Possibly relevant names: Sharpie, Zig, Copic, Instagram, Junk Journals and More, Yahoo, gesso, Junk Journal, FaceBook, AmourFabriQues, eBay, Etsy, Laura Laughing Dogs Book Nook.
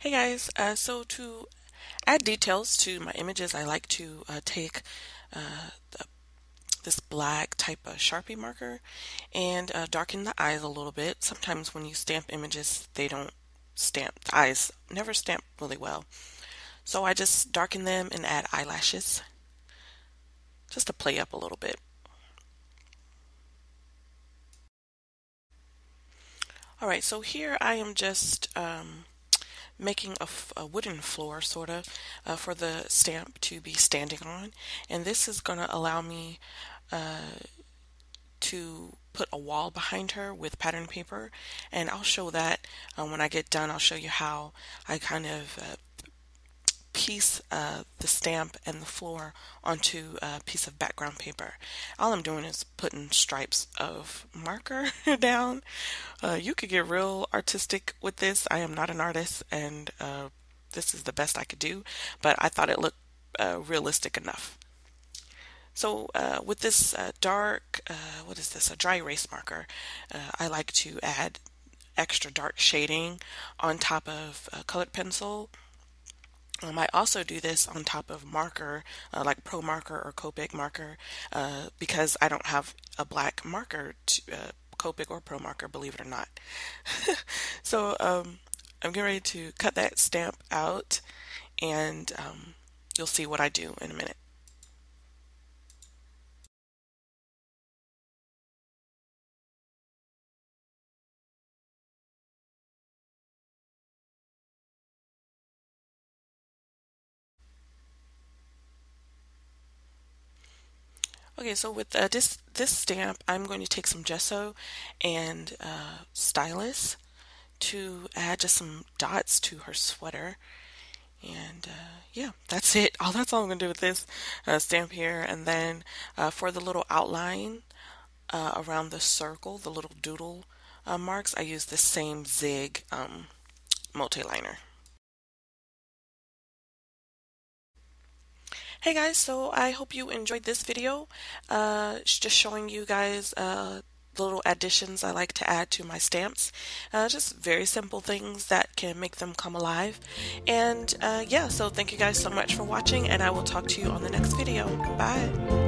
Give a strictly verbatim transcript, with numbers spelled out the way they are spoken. Hey guys, uh, so to add details to my images, I like to uh, take uh, the, this black type of Sharpie marker and uh, darken the eyes a little bit. Sometimes when you stamp images, they don't stamp, the eyes never stamp really well. So I just darken them and add eyelashes just to play up a little bit. Alright, so here I am just um, making a, a wooden floor sort of uh, for the stamp to be standing on, and this is going to allow me uh, to put a wall behind her with pattern paper, and I'll show that uh, when I get done. I'll show you how I kind of uh, piece uh, the stamp and the floor onto a piece of background paper. All I'm doing is putting stripes of marker down. Uh, you could get real artistic with this. I am not an artist, and uh, this is the best I could do, but I thought it looked uh, realistic enough. So uh, with this uh, dark, uh, what is this, a dry erase marker, uh, I like to add extra dark shading on top of a colored pencil. Um, I also do this on top of marker, uh, like Pro Marker or Copic marker, uh, because I don't have a black marker, to, uh, Copic or Pro Marker, believe it or not. So um, I'm getting ready to cut that stamp out, and um, you'll see what I do in a minute. Okay, so with uh, this, this stamp, I'm going to take some gesso and uh, stylus to add just some dots to her sweater. And uh, yeah, that's it. All that's all I'm going to do with this uh, stamp here. And then uh, for the little outline uh, around the circle, the little doodle uh, marks, I use the same Zig um, multi-liner. Hey guys, so I hope you enjoyed this video, uh, just showing you guys uh, the little additions I like to add to my stamps, uh, just very simple things that can make them come alive. And uh, yeah, so thank you guys so much for watching, and I will talk to you on the next video. Bye!